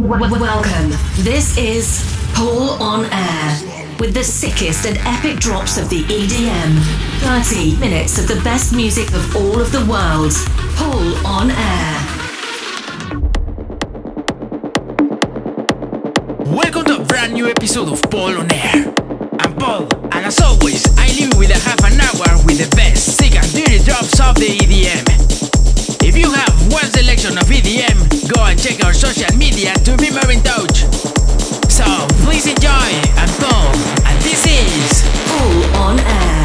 Welcome. This is Paul On Air, with the sickest and epic drops of the EDM. 30 minutes of the best music of all of the world. Paul On Air. Welcome to a brand new episode of Paul On Air. I'm Paul, and as always, I leave with a half an hour with the best, sick and dirty drops of the EDM. If you have one selection of EDM, go and check our social media to be more in touch. So please enjoy and come, and this is Paul On Air.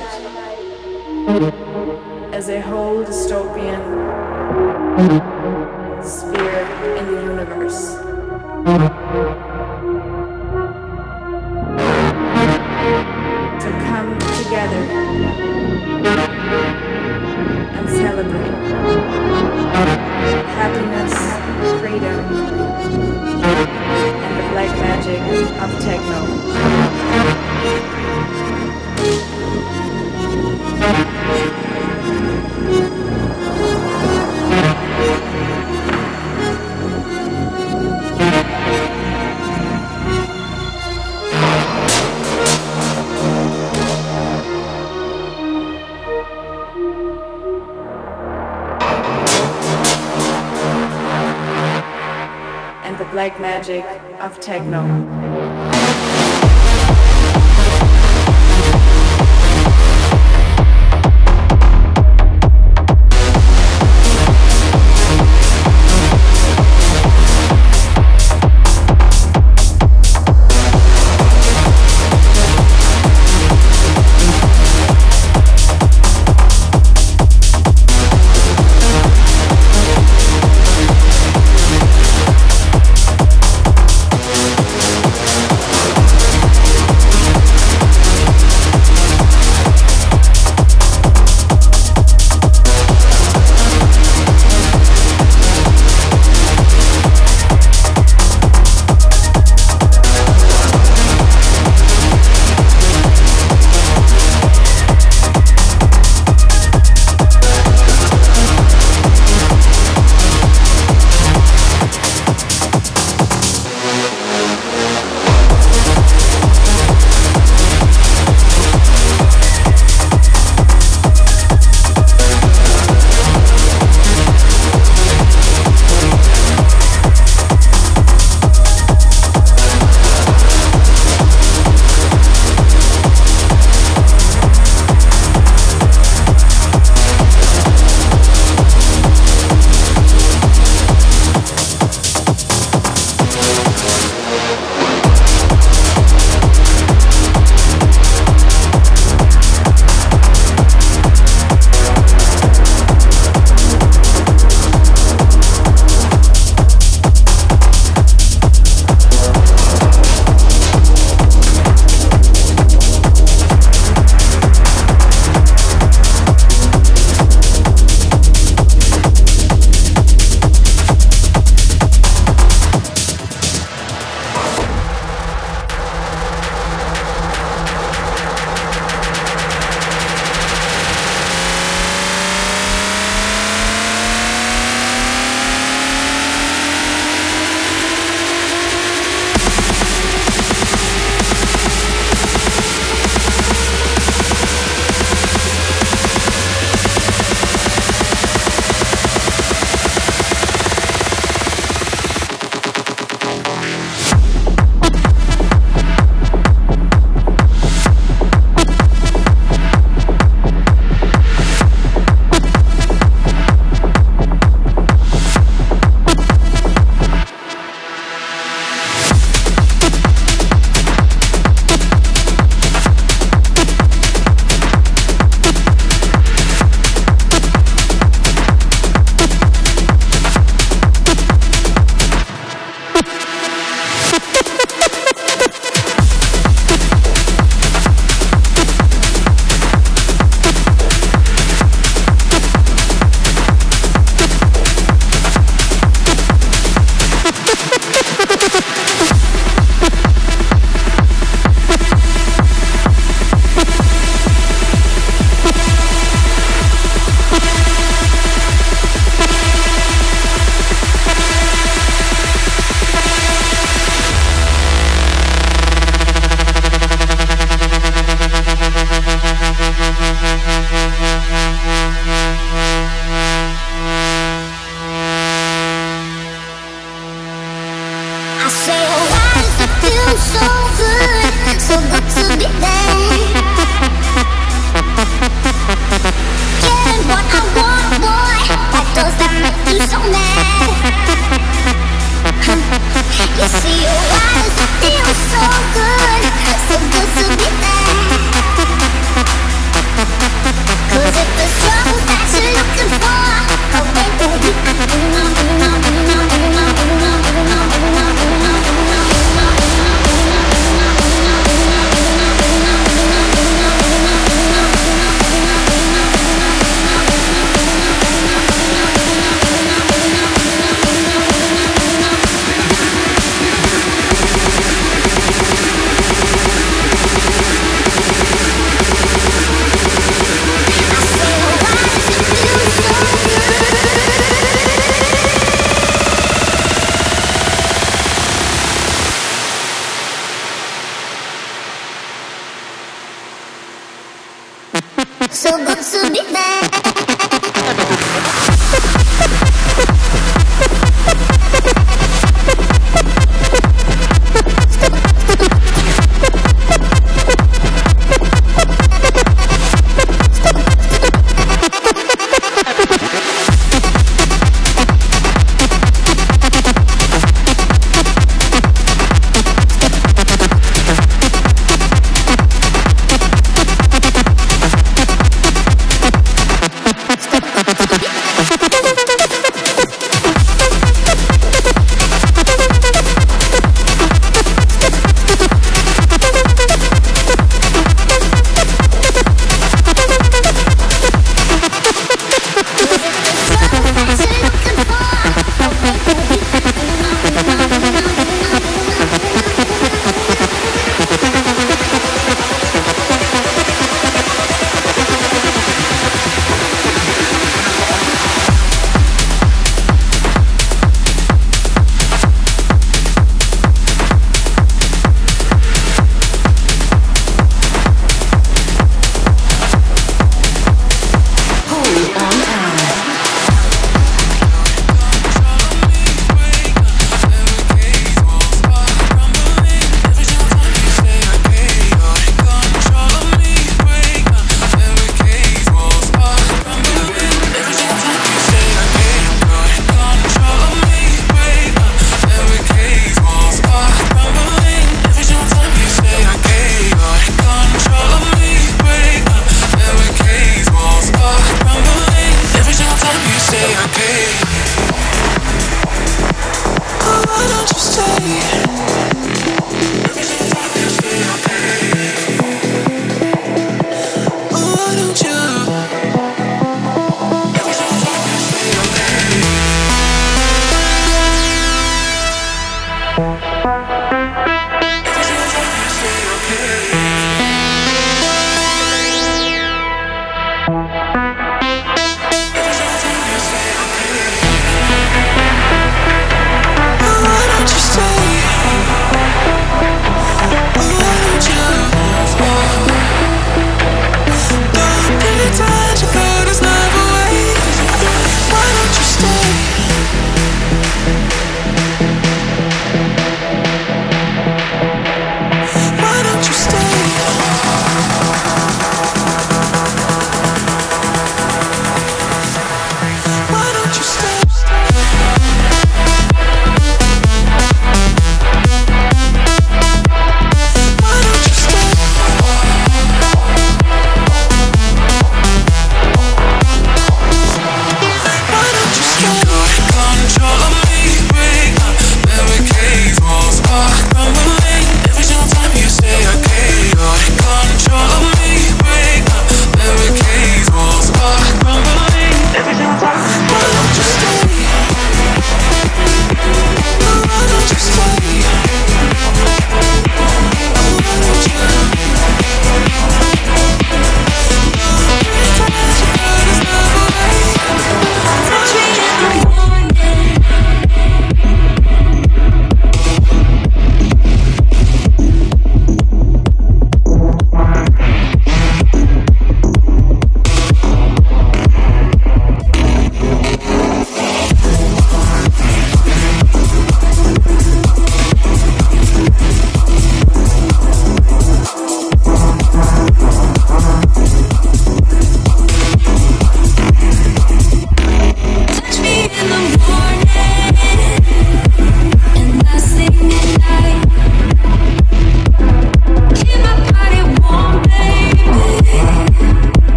it as a whole dystopian sphere in the universe. To come together and celebrate happiness, freedom, and the black magic of techno. And the black magic of techno.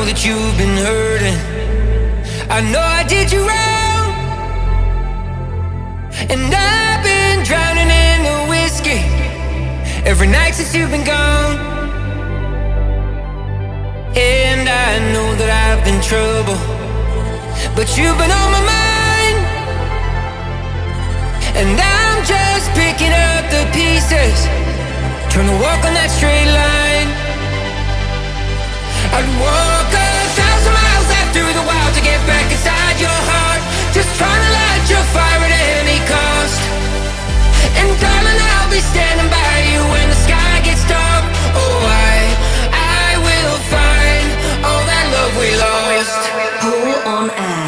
know that you've been hurting. I know I did you wrong, and I've been drowning in the whiskey every night since you've been gone. And I know that I've been trouble, but you've been on my mind, and I'm just picking up the pieces, trying to walk on that straight line. I'd walk 1,000 miles out through the wild to get back inside your heart, just trying to light your fire at any cost. And darling, I'll be standing by you when the sky gets dark. Oh, I will find all that love we lost. Paul on air.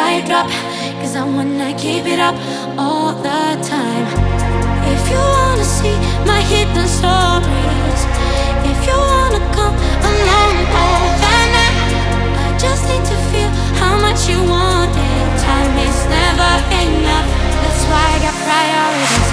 I drop, 'cause I wanna keep it up all the time. If you wanna see my hidden stories, if you wanna come along over night, I just need to feel how much you want it. Time is never enough, that's why I got priorities.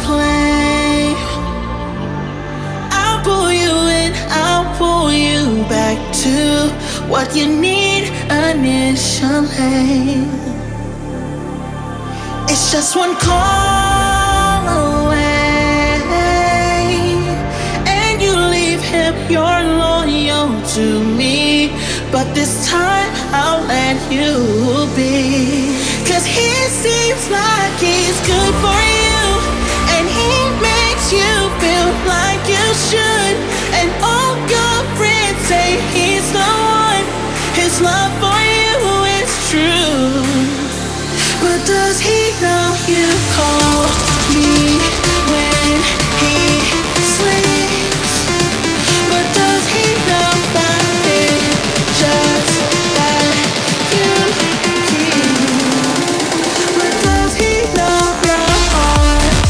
play. I'll pull you in, I'll pull you back to what you need initially. It's just one call away, and you leave him, you're loyal to me. But this time I'll let you be, 'cause he seems like he's good for you, and he makes you feel like you should. And all your friends say he's the one, his love for you is true. But does he know you call me when he sleeps? But does he know that it's just that you keep? But does he know your heart?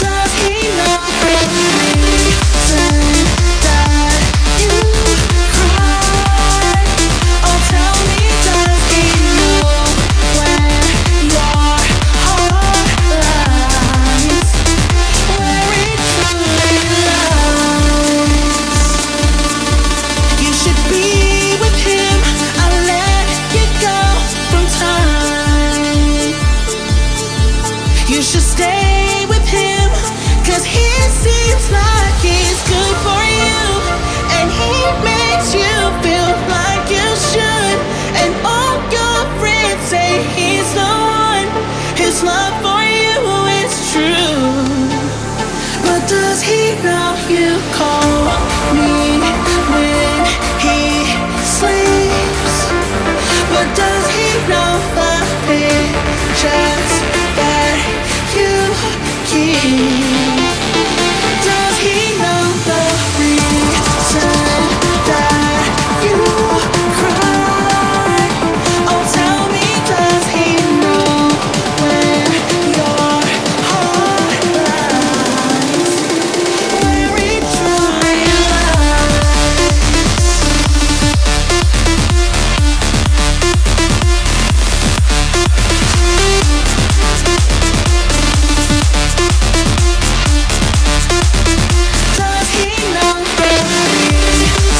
Does he know the reason that you cry? Oh, tell me, does he know when your heart lies, where it truly lies? You should be with him. I'll let you go from time. You should stay with him, 'cause he seems like he's good for you, and he makes you feel like you should. And all your friends say he's the one, his love for you is true. But does he know you call me when he sleeps? But does he know the pictures that you keep? Does he know the reason that you cry? Oh, tell me, does he know when your heart lies, where it truly lies? Does he know the reason that you cry? Oh, tell me, does he know when your heart lies, where it truly lies?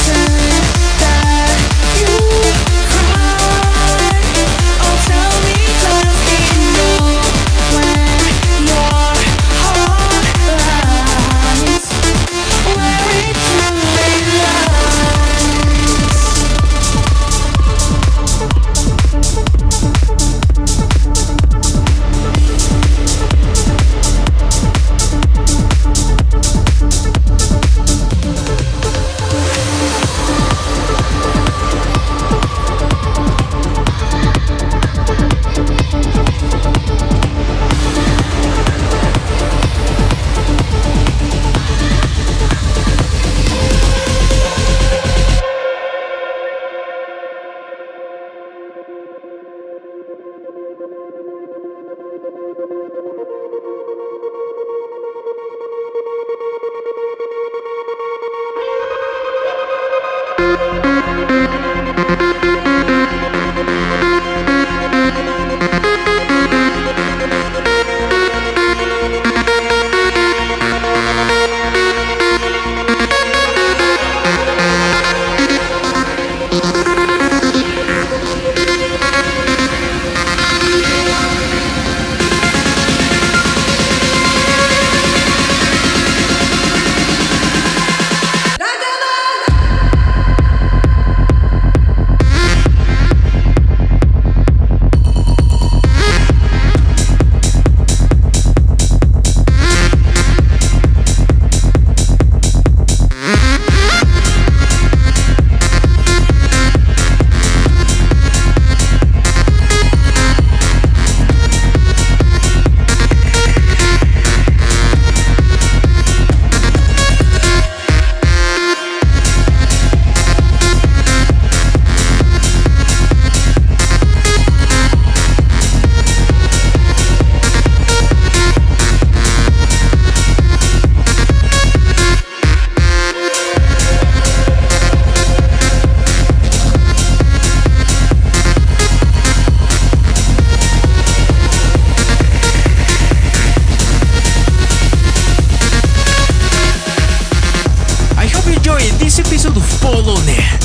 this episode of Paul On Air.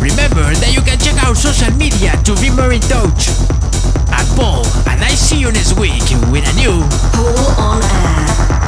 Remember that you can check our social media to be more in touch. I'm Paul, and I see you next week with a new Paul On Air.